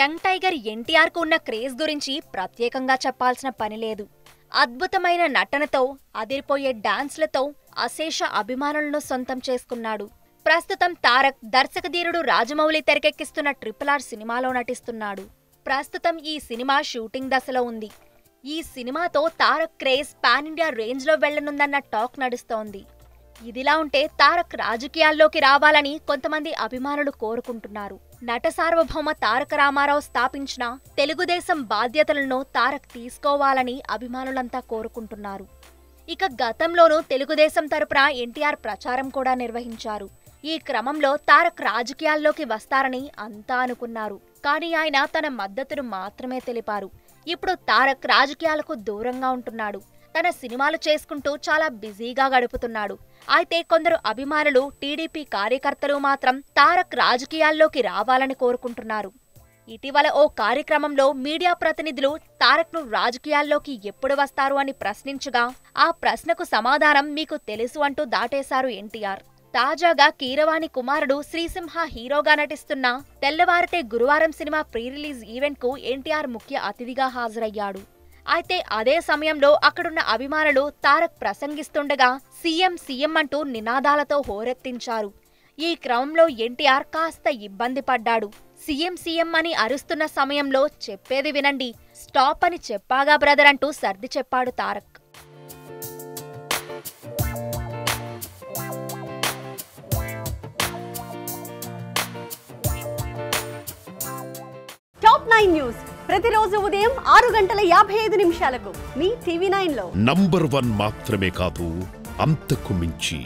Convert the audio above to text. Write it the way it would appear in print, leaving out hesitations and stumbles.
Young tiger NTR కు ఉన్న craze గురించి ప్రత్యేకంగా చెప్పాల్సిన పని లేదు. అద్భుతమైన నటనతో, అదిరిపోయే డాన్స్లతో అశేష అభిమానులను సొంతం చేసుకున్నాడు. ప్రస్తుతం తారక్ దర్శకధీరుడు రాజమౌళి తెరకెక్కిస్తున్న RRR సినిమాలో నటిస్తున్నాడు. ప్రస్తుతం ఈ సినిమా షూటింగ్ దశలో ఉంది. ఈ సినిమాతో Tarak craze pan India range లో వెళ్లనుందన్న టాక్ నడుస్తోంది. ఇదిలా ఉంటే తారక్ రాజకీయాల్లోకి రావాలని కొంతమంది అభిమానులు కోరుకుంటున్నారు. నట సార్వభౌమ తారక రామారావు స్థాపించిన తెలుగుదేశం బాధ్యతలను తారక్ తీసుకోవాలని అభిమానులంతా కోరుకుంటున్నారు. ఇక గతంలోనూ తెలుగుదేశం తరపున ఎన్టీఆర్ ప్రచారం కూడా నిర్వహించారు. ఈ క్రమంలో తారక్ రాజకీయాల్లోకి వస్తారని అంతా అనుకున్నారు. కానీ ఆయన తన మద్దతును మాత్రమే తెలిపారు. ఇప్పుడు తారక్ రాజకీయాలకు దూరంగా ఉంటున్నాడు. తన సినిమాలు చేసుకుంటూ చాలా బిజీగా గడుపుతున్నాడు. అయితే కొందరు అభిమానులు, టీడీపీ కార్యకర్తలు మాత్రం తారక్ రాజకీయాల్లోకి రావాలని కోరుకుంటున్నారు. ఇటీవల ఓ కార్యక్రమంలో మీడియా ప్రతినిధులు తారక్ను రాజకీయాల్లోకి ఎప్పుడు వస్తారు అని ప్రశ్నించగా, ఆ ప్రశ్నకు సమాధానం మీకు తెలుసు అంటూ దాటేశారు ఎన్టీఆర్. తాజాగా కీరవాణి కుమారుడు శ్రీసింహ హీరోగా నటిస్తున్న తెల్లవారితే గురువారం సినిమా ప్రీ రిలీజ్ ఈవెంట్కు ఎన్టీఆర్ ముఖ్య అతిథిగా హాజరయ్యాడు. అయితే అదే సమయంలో అక్కడున్న అభిమానులు తారక్ ప్రసంగిస్తుండగా సీఎం సీఎం అంటూ నినాదాలతో హోరెత్తించారు. ఈ క్రమంలో ఎన్టీఆర్ కాస్త ఇబ్బంది పడ్డాడు. సీఎం సీఎం అని అరుస్తున్న సమయంలో చెప్పేది వినండి, స్టాప్ అని చెప్పాగా బ్రదర్ అంటూ సర్ది చెప్పాడు తారక్. టాప్ 9 న్యూస్ ప్రతిరోజు ఉదయం 6:55 మీ TV9 లో #1 మాత్రమే కాదు, అంతకు మించి.